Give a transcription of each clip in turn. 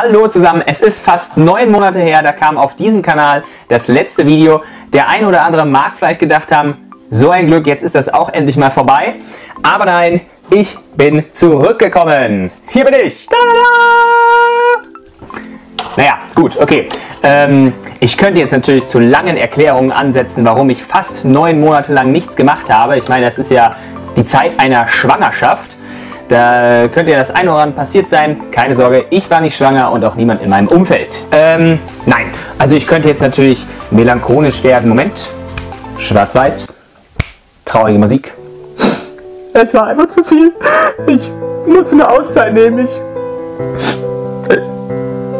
Hallo zusammen, es ist fast 9 Monate her, da kam auf diesem Kanal das letzte Video. Der ein oder andere mag vielleicht gedacht haben, so ein Glück, jetzt ist das auch endlich mal vorbei. Aber nein, ich bin zurückgekommen. Hier bin ich. Tada! Naja, gut, okay. Ich könnte jetzt natürlich zu langen Erklärungen ansetzen, warum ich fast 9 Monate lang nichts gemacht habe. Ich meine, das ist ja die Zeit einer Schwangerschaft. Da könnte ja das eine oder andere passiert sein. Keine Sorge, ich war nicht schwanger und auch niemand in meinem Umfeld. Nein, also ich könnte jetzt natürlich melancholisch werden. Moment, schwarz-weiß, traurige Musik. Es war einfach zu viel. Ich musste eine Auszeit nehmen.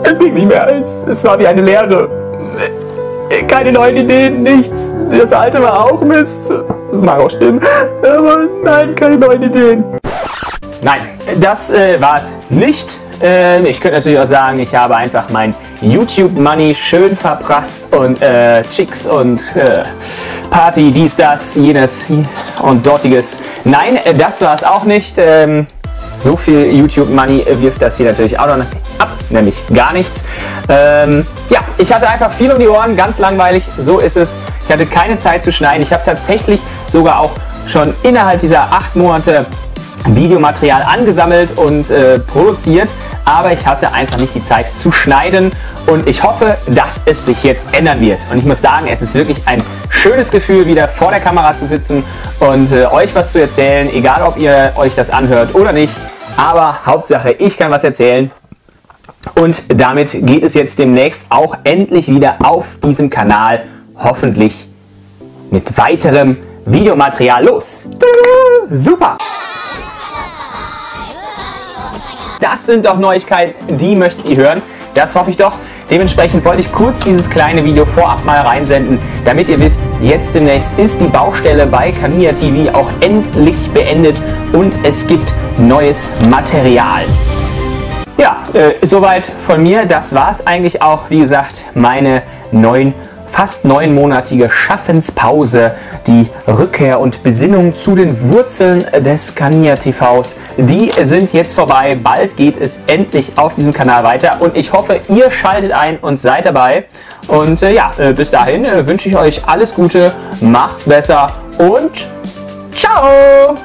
Es ging nicht mehr. Es war wie eine Leere. Keine neuen Ideen, nichts. Das Alte war auch Mist. Das mag auch stimmen. Aber nein, keine neuen Ideen. Nein, das war es nicht. Ich könnte natürlich auch sagen, ich habe einfach mein YouTube-Money schön verprasst und Chicks und Party, dies, das, jenes und dortiges. Nein, das war es auch nicht. So viel YouTube-Money wirft das hier natürlich auch noch ab, nämlich gar nichts. Ja, ich hatte einfach viel um die Ohren, ganz langweilig, so ist es. Ich hatte keine Zeit zu schneiden. Ich habe tatsächlich sogar auch schon innerhalb dieser 8 Monate Videomaterial angesammelt und produziert, aber ich hatte einfach nicht die Zeit zu schneiden und ich hoffe, dass es sich jetzt ändern wird. Und ich muss sagen, es ist wirklich ein schönes Gefühl, wieder vor der Kamera zu sitzen und euch was zu erzählen, egal ob ihr euch das anhört oder nicht, aber Hauptsache, ich kann was erzählen. Und damit geht es jetzt demnächst auch endlich wieder auf diesem Kanal, hoffentlich mit weiterem Videomaterial los. Super! Das sind doch Neuigkeiten, die möchtet ihr hören. Das hoffe ich doch. Dementsprechend wollte ich kurz dieses kleine Video vorab mal reinsenden, damit ihr wisst, jetzt demnächst ist die Baustelle bei CanillaTV auch endlich beendet und es gibt neues Material. Ja, soweit von mir. Das war es eigentlich auch. Wie gesagt, meine fast 9-monatige Schaffenspause, die Rückkehr und Besinnung zu den Wurzeln des CanillaTVs, die sind jetzt vorbei. Bald geht es endlich auf diesem Kanal weiter und ich hoffe, ihr schaltet ein und seid dabei. Und ja, bis dahin wünsche ich euch alles Gute, macht's besser und ciao!